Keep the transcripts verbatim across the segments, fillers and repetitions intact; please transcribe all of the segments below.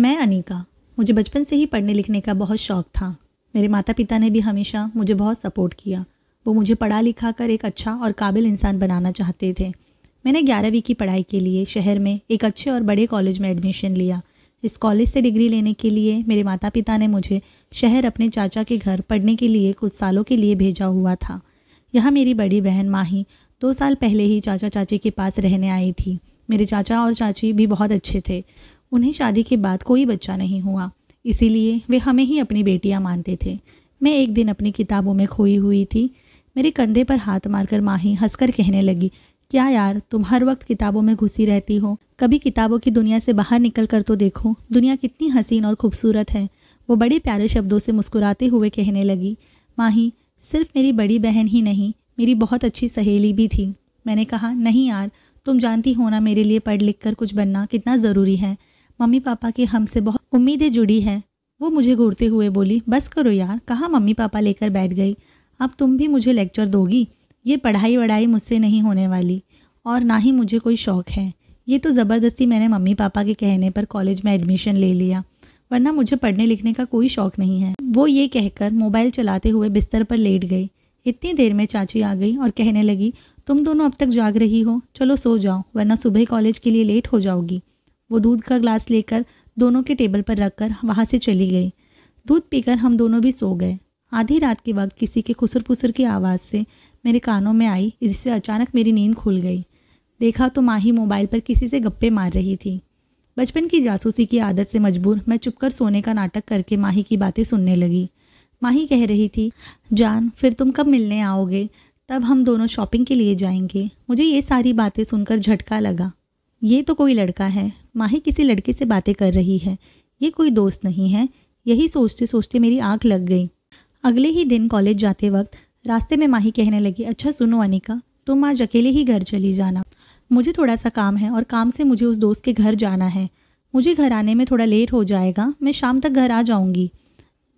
मैं अनीका। मुझे बचपन से ही पढ़ने लिखने का बहुत शौक़ था। मेरे माता पिता ने भी हमेशा मुझे बहुत सपोर्ट किया। वो मुझे पढ़ा लिखा कर एक अच्छा और काबिल इंसान बनाना चाहते थे। मैंने ग्यारहवीं की पढ़ाई के लिए शहर में एक अच्छे और बड़े कॉलेज में एडमिशन लिया। इस कॉलेज से डिग्री लेने के लिए मेरे माता पिता ने मुझे शहर अपने चाचा के घर पढ़ने के लिए कुछ सालों के लिए भेजा हुआ था। यहाँ मेरी बड़ी बहन माही दो साल पहले ही चाचा चाची के पास रहने आई थी। मेरे चाचा और चाची भी बहुत अच्छे थे। उन्हें शादी के बाद कोई बच्चा नहीं हुआ, इसीलिए वे हमें ही अपनी बेटियाँ मानते थे। मैं एक दिन अपनी किताबों में खोई हुई थी। मेरे कंधे पर हाथ मारकर माही हंसकर कहने लगी, क्या यार तुम हर वक्त किताबों में घुसी रहती हो, कभी किताबों की दुनिया से बाहर निकल कर तो देखो, दुनिया कितनी हसीन और खूबसूरत है। वो बड़े प्यारे शब्दों से मुस्कुराते हुए कहने लगी। माही सिर्फ मेरी बड़ी बहन ही नहीं, मेरी बहुत अच्छी सहेली भी थी। मैंने कहा, नहीं यार तुम जानती हो ना मेरे लिए पढ़ लिख कर कुछ बनना कितना ज़रूरी है। मम्मी पापा की हमसे बहुत उम्मीदें जुड़ी हैं। वो मुझे घूरते हुए बोली, बस करो यार, कहाँ मम्मी पापा लेकर बैठ गई, अब तुम भी मुझे लेक्चर दोगी। ये पढ़ाई वढ़ाई मुझसे नहीं होने वाली और ना ही मुझे कोई शौक़ है। ये तो ज़बरदस्ती मैंने मम्मी पापा के कहने पर कॉलेज में एडमिशन ले लिया, वरना मुझे पढ़ने लिखने का कोई शौक़ नहीं है। वो ये कहकर मोबाइल चलाते हुए बिस्तर पर लेट गई। इतनी देर में चाची आ गई और कहने लगी, तुम दोनों अब तक जाग रही हो, चलो सो जाओ वरना सुबह कॉलेज के लिए लेट हो जाओगी। वो दूध का ग्लास लेकर दोनों के टेबल पर रखकर वहाँ से चली गई। दूध पीकर हम दोनों भी सो गए। आधी रात के वक्त किसी के खुसर-पुसर की आवाज़ से मेरे कानों में आई, जिससे अचानक मेरी नींद खुल गई। देखा तो माही मोबाइल पर किसी से गप्पे मार रही थी। बचपन की जासूसी की आदत से मजबूर मैं चुपकर सोने का नाटक करके माही की बातें सुनने लगी। माही कह रही थी, जान फिर तुम कब मिलने आओगे, तब हम दोनों शॉपिंग के लिए जाएंगे। मुझे ये सारी बातें सुनकर झटका लगा। ये तो कोई लड़का है, माही किसी लड़के से बातें कर रही है, ये कोई दोस्त नहीं है। यही सोचते सोचते मेरी आँख लग गई। अगले ही दिन कॉलेज जाते वक्त रास्ते में माही कहने लगी, अच्छा सुनो अनीका, तुम आज अकेले ही घर चली जाना, मुझे थोड़ा सा काम है और काम से मुझे उस दोस्त के घर जाना है। मुझे घर आने में थोड़ा लेट हो जाएगा, मैं शाम तक घर आ जाऊंगी।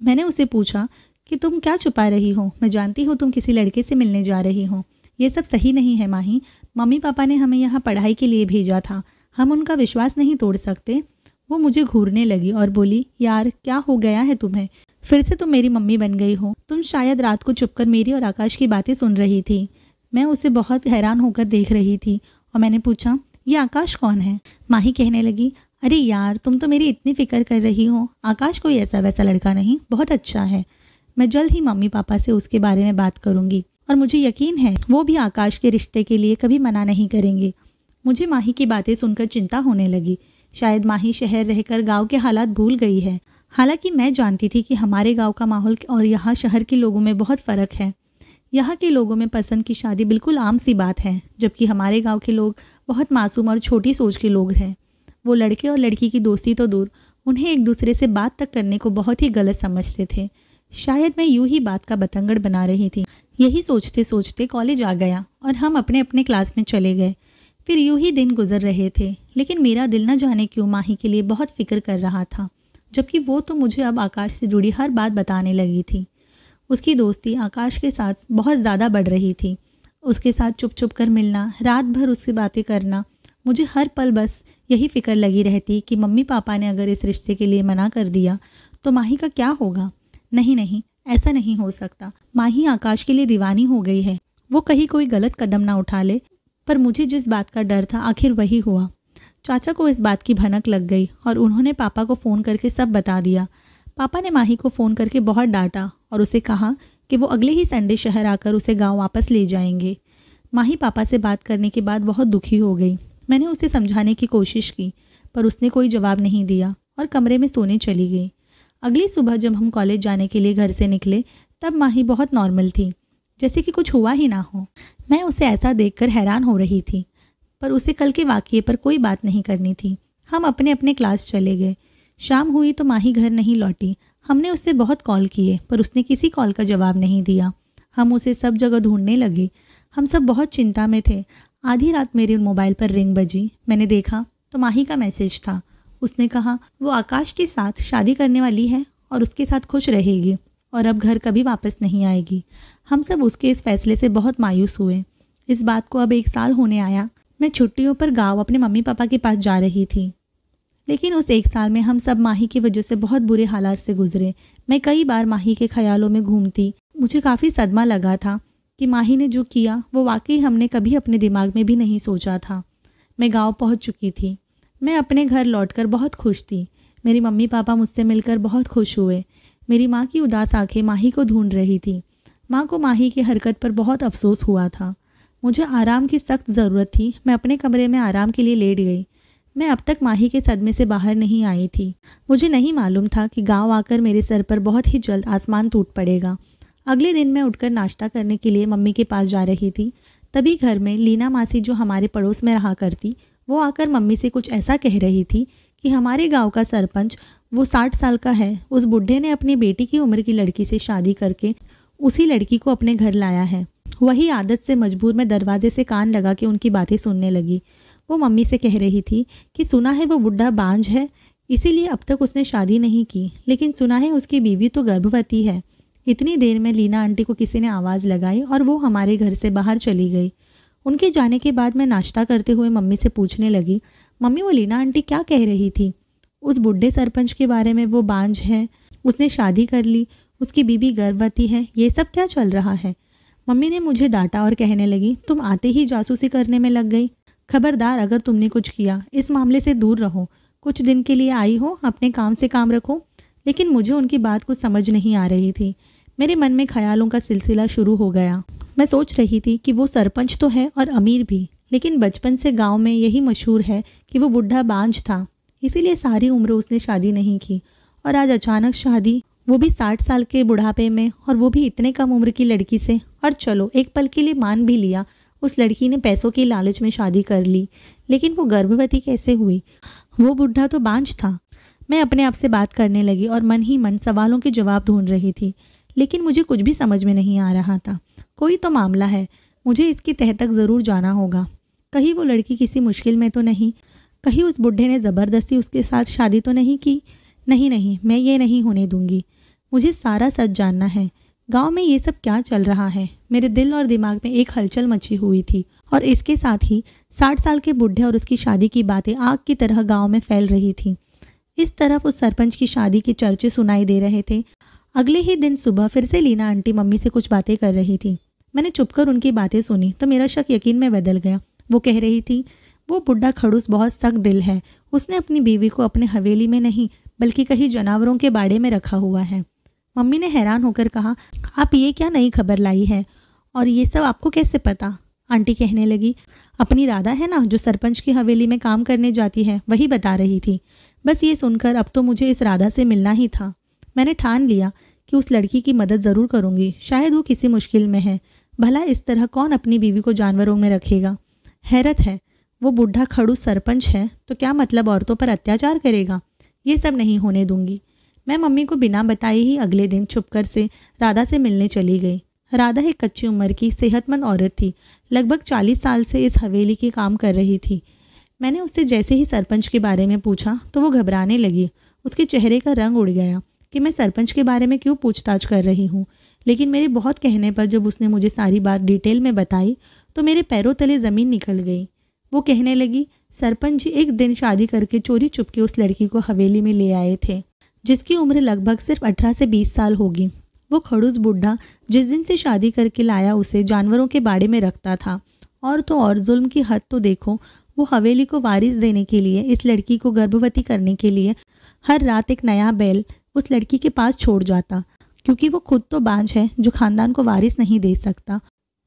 मैंने उसे पूछा कि तुम क्या छुपा रही हो, मैं जानती हूँ तुम किसी लड़के से मिलने जा रही हो। ये सब सही नहीं है माही, मम्मी पापा ने हमें यहाँ पढ़ाई के लिए भेजा था, हम उनका विश्वास नहीं तोड़ सकते। वो मुझे घूरने लगी और बोली, यार क्या हो गया है तुम्हें, फिर से तुम मेरी मम्मी बन गई हो। तुम शायद रात को चुपकर मेरी और आकाश की बातें सुन रही थी। मैं उसे बहुत हैरान होकर देख रही थी और मैंने पूछा, ये आकाश कौन है। माही कहने लगी, अरे यार तुम तो मेरी इतनी फिक्र कर रही हो, आकाश कोई ऐसा वैसा लड़का नहीं, बहुत अच्छा है। मैं जल्द ही मम्मी पापा से उसके बारे में बात करूँगी और मुझे यकीन है वो भी आकाश के रिश्ते के लिए कभी मना नहीं करेंगे। मुझे माही की बातें सुनकर चिंता होने लगी। शायद माही शहर रहकर गाँव के हालात भूल गई है। हालांकि मैं जानती थी कि हमारे गांव का माहौल और यहाँ शहर के लोगों में बहुत फ़र्क है। यहाँ के लोगों में पसंद की शादी बिल्कुल आम सी बात है, जबकि हमारे गांव के लोग बहुत मासूम और छोटी सोच के लोग हैं। वो लड़के और लड़की की दोस्ती तो दूर, उन्हें एक दूसरे से बात तक करने को बहुत ही गलत समझते थे। शायद मैं यूँ ही बात का बतंगड़ बना रही थी। यही सोचते सोचते कॉलेज आ गया और हम अपने अपने क्लास में चले गए। फिर यूँ ही दिन गुजर रहे थे, लेकिन मेरा दिल न जाने क्यों माही के लिए बहुत फिक्र कर रहा था, जबकि वो तो मुझे अब आकाश से जुड़ी हर बात बताने लगी थी। उसकी दोस्ती आकाश के साथ बहुत ज़्यादा बढ़ रही थी। उसके साथ चुप चुप कर मिलना, रात भर उससे बातें करना, मुझे हर पल बस यही फ़िक्र लगी रहती कि मम्मी पापा ने अगर इस रिश्ते के लिए मना कर दिया तो माही का क्या होगा। नहीं नहीं, ऐसा नहीं हो सकता, माही आकाश के लिए दीवानी हो गई है, वो कहीं कोई गलत कदम ना उठा ले। पर मुझे जिस बात का डर था आखिर वही हुआ। चाचा को इस बात की भनक लग गई और उन्होंने पापा को फ़ोन करके सब बता दिया। पापा ने माही को फ़ोन करके बहुत डांटा और उसे कहा कि वो अगले ही संडे शहर आकर उसे गांव वापस ले जाएंगे। माही पापा से बात करने के बाद बहुत दुखी हो गई। मैंने उसे समझाने की कोशिश की पर उसने कोई जवाब नहीं दिया और कमरे में सोने चली गई। अगली सुबह जब हम कॉलेज जाने के लिए घर से निकले तब माही बहुत नॉर्मल थी, जैसे कि कुछ हुआ ही ना हो। मैं उसे ऐसा देखकर हैरान हो रही थी, पर उसे कल के वाकये पर कोई बात नहीं करनी थी। हम अपने अपने क्लास चले गए। शाम हुई तो माही घर नहीं लौटी। हमने उससे बहुत कॉल किए पर उसने किसी कॉल का जवाब नहीं दिया। हम उसे सब जगह ढूंढने लगे। हम सब बहुत चिंता में थे। आधी रात मेरे मोबाइल पर रिंग बजी। मैंने देखा तो माही का मैसेज था। उसने कहा वो आकाश के साथ शादी करने वाली है और उसके साथ खुश रहेगी और अब घर कभी वापस नहीं आएगी। हम सब उसके इस फैसले से बहुत मायूस हुए। इस बात को अब एक साल होने आया। मैं छुट्टियों पर गांव अपने मम्मी पापा के पास जा रही थी। लेकिन उस एक साल में हम सब माही की वजह से बहुत बुरे हालात से गुजरे। मैं कई बार माही के ख्यालों में घूमती। मुझे काफ़ी सदमा लगा था कि माही ने जो किया वो वाकई हमने कभी अपने दिमाग में भी नहीं सोचा था। मैं गाँव पहुँच चुकी थी। मैं अपने घर लौटकर बहुत खुश थी। मेरी मम्मी पापा मुझसे मिलकर बहुत खुश हुए। मेरी माँ की उदास आंखें माही को ढूंढ रही थी। माँ को माही की हरकत पर बहुत अफसोस हुआ था। मुझे आराम की सख्त ज़रूरत थी। मैं अपने कमरे में आराम के लिए लेट गई। मैं अब तक माही के सदमे से बाहर नहीं आई थी। मुझे नहीं मालूम था कि गांव आकर मेरे सर पर बहुत ही जल्द आसमान टूट पड़ेगा। अगले दिन मैं उठकर नाश्ता करने के लिए मम्मी के पास जा रही थी। तभी घर में लीना मासी, जो हमारे पड़ोस में रहा करती, वो आकर मम्मी से कुछ ऐसा कह रही थी कि हमारे गांव का सरपंच, वो साठ साल का है, उस बूढ़े ने अपनी बेटी की उम्र की लड़की से शादी करके उसी लड़की को अपने घर लाया है। वही आदत से मजबूर मैं दरवाजे से कान लगा के उनकी बातें सुनने लगी। वो मम्मी से कह रही थी कि सुना है वो बूढ़ा बांझ है, इसीलिए अब तक उसने शादी नहीं की, लेकिन सुना है उसकी बीवी तो गर्भवती है। इतनी देर में लीना आंटी को किसी ने आवाज़ लगाई और वो हमारे घर से बाहर चली गई। उनके जाने के बाद मैं नाश्ता करते हुए मम्मी से पूछने लगी, मम्मी वो लीना आंटी क्या कह रही थी उस बूढ़े सरपंच के बारे में? वो बांझ है, उसने शादी कर ली, उसकी बीवी गर्भवती है, ये सब क्या चल रहा है? मम्मी ने मुझे डांटा और कहने लगी, तुम आते ही जासूसी करने में लग गई। खबरदार अगर तुमने कुछ किया, इस मामले से दूर रहो। कुछ दिन के लिए आई हो, अपने काम से काम रखो। लेकिन मुझे उनकी बात कुछ समझ नहीं आ रही थी। मेरे मन में ख्यालों का सिलसिला शुरू हो गया। मैं सोच रही थी कि वो सरपंच तो है और अमीर भी, लेकिन बचपन से गांव में यही मशहूर है कि वो बूढ़ा बांझ था, इसीलिए सारी उम्र उसने शादी नहीं की। और आज अचानक शादी, वो भी साठ साल के बुढ़ापे में, और वो भी इतने कम उम्र की लड़की से। और चलो एक पल के लिए मान भी लिया, उस लड़की ने पैसों की लालच में शादी कर ली, लेकिन वो गर्भवती कैसे हुई? वो बूढ़ा तो बांझ था। मैं अपने आप से बात करने लगी और मन ही मन सवालों के जवाब ढूंढ रही थी, लेकिन मुझे कुछ भी समझ में नहीं आ रहा था। कोई तो मामला है, मुझे इसकी तह तक ज़रूर जाना होगा। कहीं वो लड़की किसी मुश्किल में तो नहीं, कहीं उस बूढ़े ने ज़बरदस्ती उसके साथ शादी तो नहीं की। नहीं नहीं, मैं ये नहीं होने दूंगी। मुझे सारा सच जानना है। गांव में ये सब क्या चल रहा है? मेरे दिल और दिमाग में एक हलचल मची हुई थी, और इसके साथ ही साठ साल के बूढ़े और उसकी शादी की बातें आग की तरह गाँव में फैल रही थी। इस तरफ उस सरपंच की शादी के चर्चे सुनाई दे रहे थे। अगले ही दिन सुबह फिर से लीना आंटी मम्मी से कुछ बातें कर रही थी। मैंने चुपकर उनकी बातें सुनी तो मेरा शक यकीन में बदल गया। वो कह रही थी, वो बुढ़ा खड़ूस बहुत सख्त दिल है, उसने अपनी बीवी को अपने हवेली में नहीं बल्कि कहीं जानवरों के बाड़े में रखा हुआ है। मम्मी ने हैरान होकर कहा, आप ये क्या नई खबर लाई है और ये सब आपको कैसे पता? आंटी कहने लगी, अपनी राधा है ना, जो सरपंच की हवेली में काम करने जाती है, वही बता रही थी। बस ये सुनकर अब तो मुझे इस राधा से मिलना ही था। मैंने ठान लिया कि उस लड़की की मदद ज़रूर करूँगी, शायद वो किसी मुश्किल में है। भला इस तरह कौन अपनी बीवी को जानवरों में रखेगा? हैरत है, वो बूढ़ा खड़ूस सरपंच है तो क्या मतलब औरतों पर अत्याचार करेगा? ये सब नहीं होने दूंगी। मैं मम्मी को बिना बताए ही अगले दिन छुपकर से राधा से मिलने चली गई। राधा एक कच्ची उम्र की सेहतमंद औरत थी, लगभग चालीस साल से इस हवेली के काम कर रही थी। मैंने उससे जैसे ही सरपंच के बारे में पूछा तो वो घबराने लगी। उसके चेहरे का रंग उड़ गया कि मैं सरपंच के बारे में क्यों पूछताछ कर रही हूँ। लेकिन मेरे बहुत कहने पर जब उसने मुझे सारी बात डिटेल में बताई तो मेरे पैरों तले ज़मीन निकल गई। वो कहने लगी, सरपंच जी एक दिन शादी करके चोरी चुपके उस लड़की को हवेली में ले आए थे, जिसकी उम्र लगभग सिर्फ अठारह से बीस साल होगी। वो खड़ूस बूढ़ा जिस दिन से शादी करके लाया उसे जानवरों के बाड़े में रखता था। और तो और जुल्म की हद तो देखो, वो हवेली को वारिस देने के लिए, इस लड़की को गर्भवती करने के लिए हर रात एक नया बैल उस लड़की के पास छोड़ जाता, क्योंकि वो खुद तो बांझ है जो खानदान को वारिस नहीं दे सकता।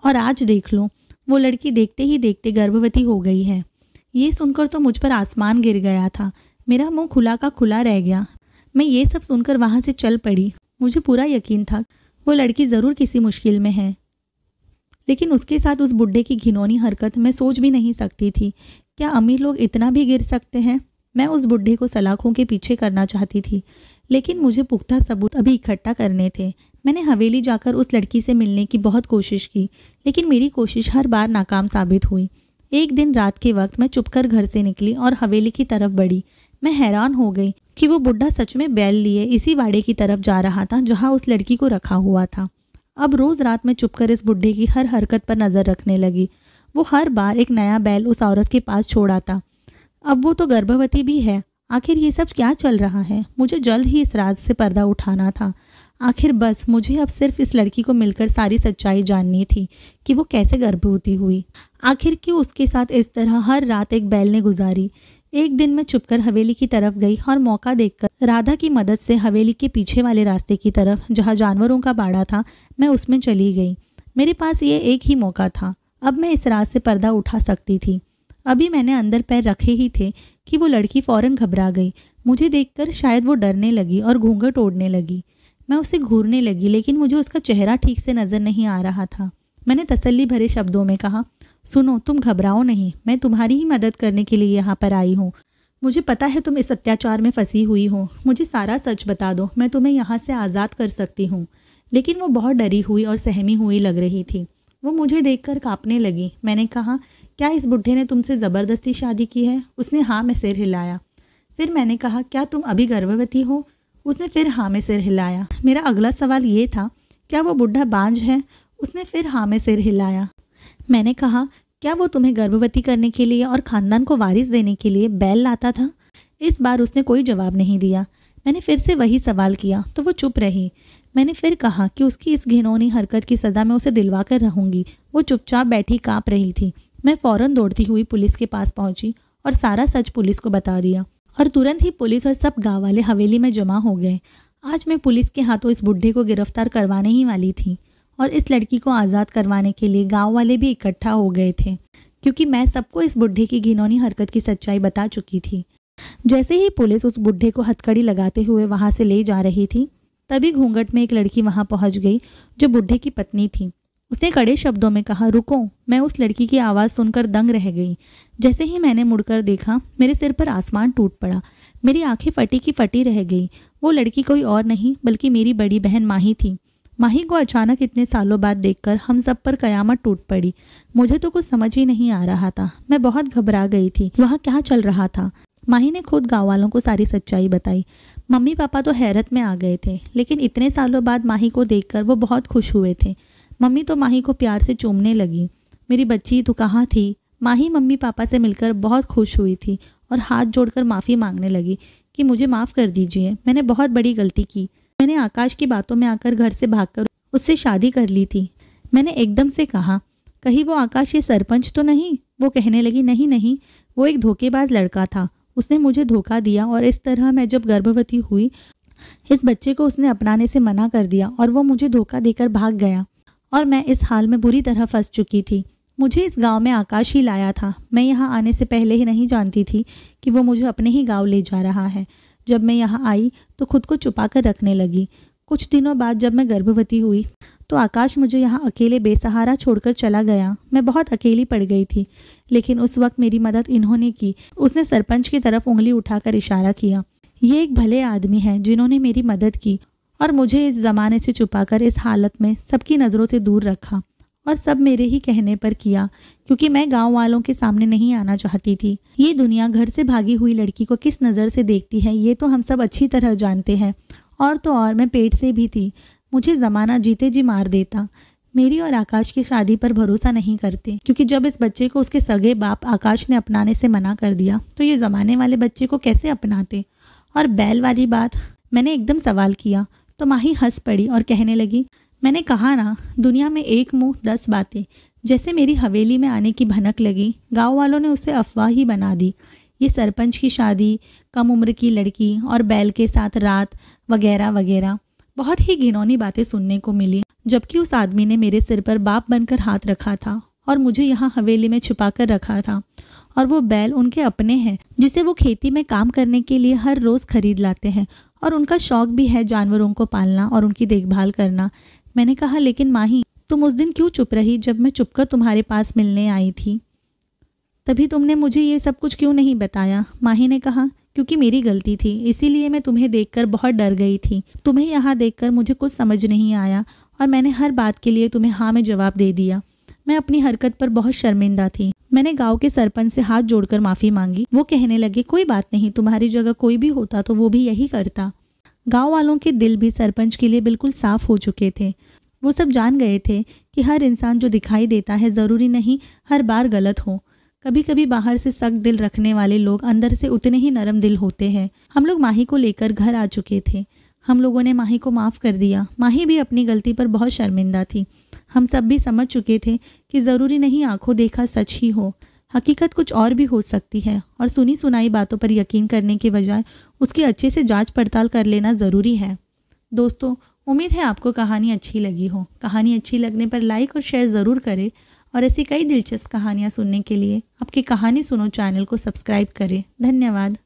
और आज देख लो, वो लड़की देखते ही देखते गर्भवती हो गई है। ये सुनकर तो मुझ पर आसमान गिर गया था। मेरा मुंह खुला का खुला रह गया। मैं ये सब सुनकर वहाँ से चल पड़ी। मुझे पूरा यकीन था वो लड़की ज़रूर किसी मुश्किल में है, लेकिन उसके साथ उस बुढ़े की घिनौनी हरकत मैं सोच भी नहीं सकती थी। क्या अमीर लोग इतना भी गिर सकते हैं? मैं उस बुढ़े को सलाखों के पीछे करना चाहती थी, लेकिन मुझे पुख्ता सबूत अभी इकट्ठा करने थे। मैंने हवेली जाकर उस लड़की से मिलने की बहुत कोशिश की, लेकिन मेरी कोशिश हर बार नाकाम साबित हुई। एक दिन रात के वक्त मैं चुपकर घर से निकली और हवेली की तरफ बढ़ी। मैं हैरान हो गई कि वो बुढ़ा सच में बैल लिए इसी वाड़े की तरफ जा रहा था जहाँ उस लड़की को रखा हुआ था। अब रोज़ रात मैं चुपकर इस बुढ़े की हर हरकत पर नज़र रखने लगी। वो हर बार एक नया बैल उस औरत के पास छोड़ा था। अब वो तो गर्भवती भी है, आखिर ये सब क्या चल रहा है। मुझे जल्द ही इस राज से पर्दा उठाना था। आखिर बस मुझे अब सिर्फ इस लड़की को मिलकर सारी सच्चाई जाननी थी कि वो कैसे गर्भवती हुई, आखिर क्यों उसके साथ इस तरह हर रात एक बैल ने गुजारी। एक दिन मैं चुपकर हवेली की तरफ गई और मौका देखकर राधा की मदद से हवेली के पीछे वाले रास्ते की तरफ जहाँ जानवरों का बाड़ा था मैं उसमें चली गई। मेरे पास ये एक ही मौका था, अब मैं इस रात से पर्दा उठा सकती थी। अभी मैंने अंदर पैर रखे ही थे कि वो लड़की फ़ौरन घबरा गई। मुझे देखकर शायद वो डरने लगी और घूंघट ओढ़ने लगी। मैं उसे घूरने लगी लेकिन मुझे उसका चेहरा ठीक से नज़र नहीं आ रहा था। मैंने तसल्ली भरे शब्दों में कहा, सुनो तुम घबराओ नहीं, मैं तुम्हारी ही मदद करने के लिए यहाँ पर आई हूँ। मुझे पता है तुम इस अत्याचार में फंसी हुई हो, मुझे सारा सच बता दो, मैं तुम्हें यहाँ से आज़ाद कर सकती हूँ। लेकिन वो बहुत डरी हुई और सहमी हुई लग रही थी। वो मुझे देखकर कांपने लगी। मैंने कहा, क्या इस बुढ़े ने तुमसे ज़बरदस्ती शादी की है? उसने हाँ में सिर हिलाया। फिर मैंने कहा, क्या तुम अभी गर्भवती हो? उसने फिर हाँ में सिर हिलाया। मेरा अगला सवाल ये था, क्या वो बुढ़ा बांझ है? उसने फिर हाँ में सिर हिलाया। मैंने कहा, क्या वो तुम्हें गर्भवती करने के लिए और ख़ानदान को वारिस देने के लिए बैल लाता था? इस बार उसने कोई जवाब नहीं दिया। मैंने फिर से वही सवाल किया तो वो चुप रही। मैंने फिर कहा कि उसकी इस घिनौनी हरकत की सज़ा मैं उसे दिलवा कर रहूँगी। वो चुपचाप बैठी काँप रही थी। मैं फ़ौरन दौड़ती हुई पुलिस के पास पहुँची और सारा सच पुलिस को बता दिया और तुरंत ही पुलिस और सब गाँव वाले हवेली में जमा हो गए। आज मैं पुलिस के हाथों इस बुढ़े को गिरफ्तार करवाने ही वाली थी और इस लड़की को आज़ाद करवाने के लिए गांव वाले भी इकट्ठा हो गए थे क्योंकि मैं सबको इस बुढ़े की घिनौनी हरकत की सच्चाई बता चुकी थी। जैसे ही पुलिस उस बुढ़े को हथकड़ी लगाते हुए वहां से ले जा रही थी तभी घूंघट में एक लड़की वहां पहुंच गई जो बुढ़े की पत्नी थी। उसने कड़े शब्दों में कहा, रुको। मैं उस लड़की की आवाज़ सुनकर दंग रह गई। जैसे ही मैंने मुड़कर देखा मेरे सिर पर आसमान टूट पड़ा। मेरी आँखें फटी की फटी रह गई। वो लड़की कोई और नहीं बल्कि मेरी बड़ी बहन माही थी। माही को अचानक इतने सालों बाद देखकर हम सब पर कयामत टूट पड़ी। मुझे तो कुछ समझ ही नहीं आ रहा था। मैं बहुत घबरा गई थी, वहाँ क्या चल रहा था। माही ने खुद गाँव वालों को सारी सच्चाई बताई। मम्मी पापा तो हैरत में आ गए थे लेकिन इतने सालों बाद माही को देखकर वो बहुत खुश हुए थे। मम्मी तो माही को प्यार से चूमने लगी। मेरी बच्ची तो कहाँ थी? माही मम्मी पापा से मिलकर बहुत खुश हुई थी और हाथ जोड़कर माफ़ी मांगने लगी कि मुझे माफ़ कर दीजिए, मैंने बहुत बड़ी गलती की। मैंने आकाश की बातों में आकर घर से भागकर उससे शादी कर ली थी। मैंने एकदम से कहा, कहीं वो आकाश ये सरपंच तो नहीं? वो कहने लगी, नहीं नहीं, वो एक धोखेबाज लड़का था, उसने मुझे धोखा दिया और इस तरह मैं जब गर्भवती हुई इस बच्चे को उसने अपनाने से मना कर दिया और वो मुझे धोखा देकर भाग गया और मैं इस हाल में बुरी तरह फंस चुकी थी। मुझे इस गाँव में आकाश ही लाया था। मैं यहाँ आने से पहले ही नहीं जानती थी कि वो मुझे अपने ही गाँव ले जा रहा है। जब मैं यहाँ आई तो खुद को छुपा कर रखने लगी। कुछ दिनों बाद जब मैं गर्भवती हुई तो आकाश मुझे यहाँ अकेले बेसहारा छोड़कर चला गया। मैं बहुत अकेली पड़ गई थी लेकिन उस वक्त मेरी मदद इन्होंने की। उसने सरपंच की तरफ उंगली उठाकर इशारा किया। ये एक भले आदमी हैं जिन्होंने मेरी मदद की और मुझे इस ज़माने से छुपाकर इस हालत में सबकी नज़रों से दूर रखा और सब मेरे ही कहने पर किया क्योंकि मैं गांव वालों के सामने नहीं आना चाहती थी। ये दुनिया घर से भागी हुई लड़की को किस नज़र से देखती है ये तो हम सब अच्छी तरह जानते हैं। और तो और मैं पेट से भी थी, मुझे ज़माना जीते जी मार देता। मेरी और आकाश की शादी पर भरोसा नहीं करते क्योंकि जब इस बच्चे को उसके सगे बाप आकाश ने अपनाने से मना कर दिया तो ये ज़माने वाले बच्चे को कैसे अपनाते। और बैल वाली बात, मैंने एकदम सवाल किया तो माही हंस पड़ी और कहने लगी, मैंने कहा ना दुनिया में एक मुंह दस बातें। जैसे मेरी हवेली में आने की भनक लगी गांव वालों ने उसे अफवाह ही बना दी। ये सरपंच की शादी, कम उम्र की लड़की और बैल के साथ रात वगैरह वगैरह बहुत ही घिनौनी बातें सुनने को मिली। जबकि उस आदमी ने मेरे सिर पर बाप बनकर हाथ रखा था और मुझे यहाँ हवेली में छुपा कर रखा था। और वो बैल उनके अपने हैं जिसे वो खेती में काम करने के लिए हर रोज़ खरीद लाते हैं और उनका शौक भी है जानवरों को पालना और उनकी देखभाल करना। मैंने कहा, लेकिन माही तुम उस दिन क्यों चुप रही जब मैं चुपकर तुम्हारे पास मिलने आई थी? तभी तुमने मुझे ये सब कुछ क्यों नहीं बताया? माही ने कहा, क्योंकि मेरी गलती थी, इसीलिए मैं तुम्हें देखकर बहुत डर गई थी। तुम्हें यहाँ देखकर मुझे कुछ समझ नहीं आया और मैंने हर बात के लिए तुम्हें हाँ में जवाब दे दिया। मैं अपनी हरकत पर बहुत शर्मिंदा थी। मैंने गाँव के सरपंच से हाथ जोड़कर माफ़ी मांगी। वो कहने लगे, कोई बात नहीं, तुम्हारी जगह कोई भी होता तो वो भी यही करता। गाँव वालों के दिल भी सरपंच के लिए बिल्कुल साफ हो चुके थे। वो सब जान गए थे कि हर इंसान जो दिखाई देता है ज़रूरी नहीं हर बार गलत हो। कभी कभी बाहर से सख्त दिल रखने वाले लोग अंदर से उतने ही नरम दिल होते हैं। हम लोग माही को लेकर घर आ चुके थे। हम लोगों ने माही को माफ़ कर दिया। माही भी अपनी गलती पर बहुत शर्मिंदा थी। हम सब भी समझ चुके थे कि ज़रूरी नहीं आंखों देखा सच ही हो, हकीकत कुछ और भी हो सकती है और सुनी सुनाई बातों पर यकीन करने के बजाय उसकी अच्छे से जांच पड़ताल कर लेना ज़रूरी है। दोस्तों, उम्मीद है आपको कहानी अच्छी लगी हो। कहानी अच्छी लगने पर लाइक और शेयर ज़रूर करें और ऐसी कई दिलचस्प कहानियाँ सुनने के लिए आपकी कहानी सुनो चैनल को सब्सक्राइब करें। धन्यवाद।